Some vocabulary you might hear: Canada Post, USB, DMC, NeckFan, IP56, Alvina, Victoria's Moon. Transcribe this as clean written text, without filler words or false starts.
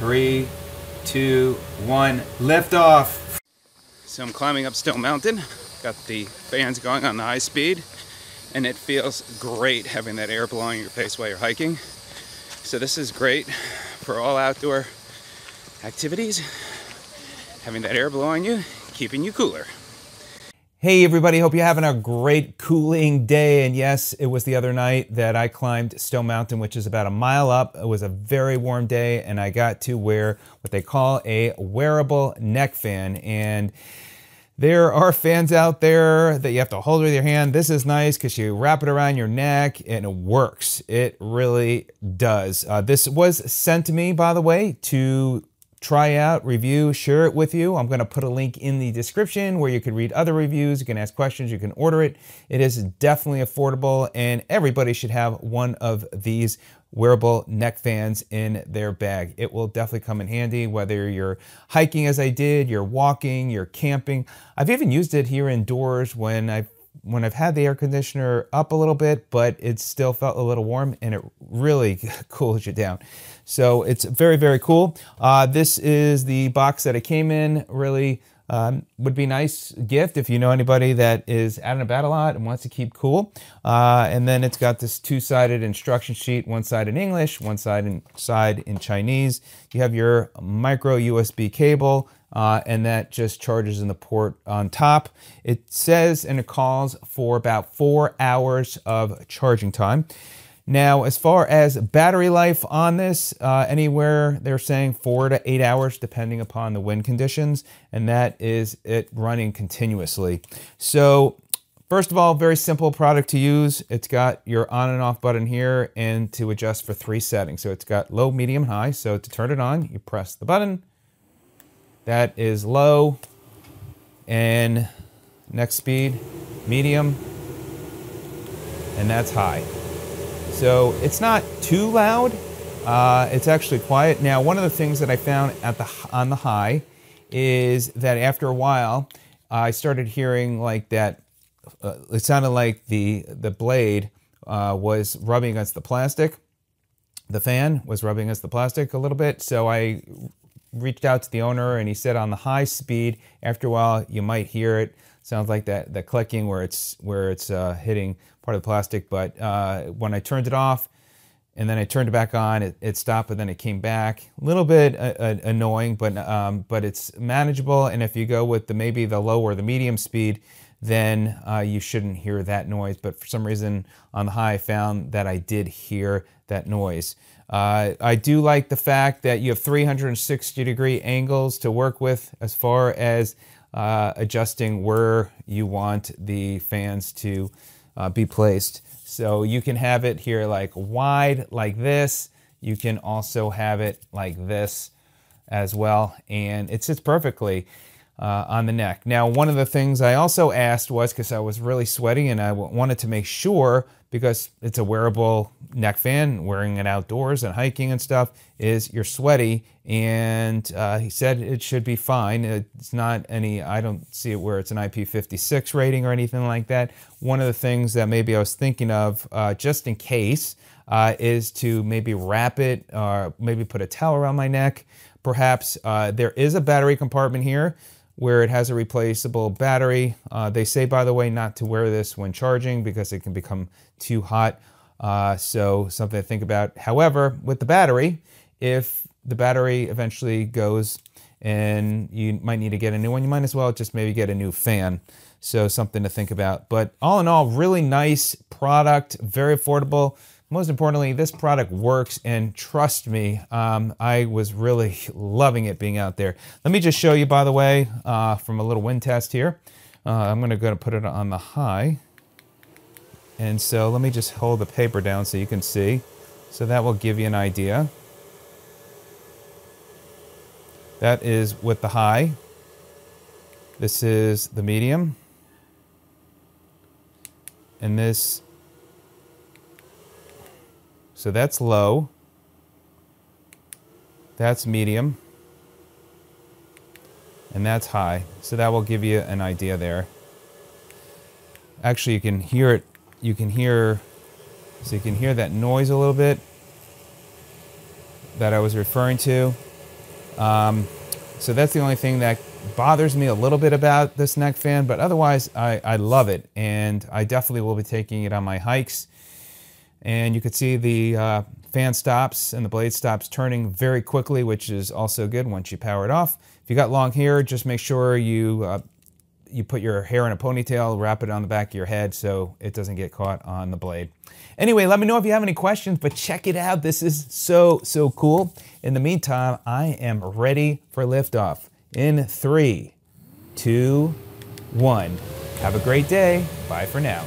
3, 2, 1, lift off. So I'm climbing up Stone Mountain, got the fans going on the high speed, and it feels great having that air blowing your face while you're hiking. So this is great for all outdoor activities, having that air blowing you, keeping you cooler. Hey everybody, hope you're having a great cooling day. And yes, it was the other night that I climbed Stone Mountain, which is about a mile up. It was a very warm day and I got to wear what they call a wearable neck fan. And there are fans out there that you have to hold with your hand. This is nice because you wrap it around your neck and it works. It really does. This was sent to me, by the way, to try out, review, share it with you. I'm gonna put a link in the description where you can read other reviews, you can ask questions, you can order it. It is definitely affordable and everybody should have one of these wearable neck fans in their bag. It will definitely come in handy, whether you're hiking as I did, you're walking, you're camping. I've even used it here indoors when I've had the air conditioner up a little bit, but it still felt a little warm and it really cools you down. So it's very, very cool. This is the box that it came in. Really would be a nice gift if you know anybody that is out and about a lot and wants to keep cool. And then it's got this two-sided instruction sheet, one side in English, one side in Chinese. You have your micro USB cable, and that just charges in the port on top. It says, and it calls for about 4 hours of charging time. Now, as far as battery life on this, anywhere they're saying 4 to 8 hours, depending upon the wind conditions, and that is it running continuously. So first of all, very simple product to use. It's got your on and off button here and to adjust for 3 settings. So it's got low, medium, high. So to turn it on, you press the button. That is low, and next speed, medium, and that's high. So it's not too loud, it's actually quiet. Now, one of the things that I found on the high is that after a while, I started hearing like that, it sounded like the blade was rubbing against the plastic. The fan was rubbing against the plastic a little bit, so I reached out to the owner and he said on the high speed, after a while you might hear it. Sounds like that clicking where it's hitting part of the plastic. But when I turned it off and then I turned it back on, it stopped and then it came back. A little bit annoying, but it's manageable. And if you go with maybe the low or the medium speed, then you shouldn't hear that noise. But for some reason on the high, I found that I did hear that noise. I do like the fact that you have 360-degree angles to work with as far as adjusting where you want the fans to be placed. So you can have it here like wide, like this. You can also have it like this as well. And it sits perfectly on the neck. Now, one of the things I also asked was, because I was really sweaty and I wanted to make sure, because it's a wearable neck fan, wearing it outdoors and hiking and stuff, is you're sweaty. And he said it should be fine. It's not any, I don't see it where it's an IP56 rating or anything like that. One of the things that maybe I was thinking of, just in case, is to maybe wrap it or maybe put a towel around my neck. Perhaps there is a battery compartment here where it has a replaceable battery. They say, by the way, not to wear this when charging because it can become too hot. So something to think about. However, with the battery, if the battery eventually goes and you might need to get a new one, you might as well just maybe get a new fan. So something to think about. But all in all, really nice product, very affordable. Most importantly, this product works, and trust me, I was really loving it being out there. Let me just show you, by the way, from a little wind test here. I'm gonna go to put it on the high. And so let me just hold the paper down so you can see. So that will give you an idea. That is with the high. This is the medium. And this, so that's low, that's medium, and that's high. So that will give you an idea there. Actually, you can hear it, so you can hear that noise a little bit that I was referring to. So that's the only thing that bothers me a little bit about this neck fan, but otherwise I love it, and I definitely will be taking it on my hikes. And you can see the fan stops and the blade stops turning very quickly, which is also good once you power it off. If you got long hair, just make sure you you put your hair in a ponytail, wrap it on the back of your head so it doesn't get caught on the blade. Anyway, let me know if you have any questions, but check it out. This is so cool. In the meantime, I am ready for liftoff. In 3, 2, 1. Have a great day. Bye for now.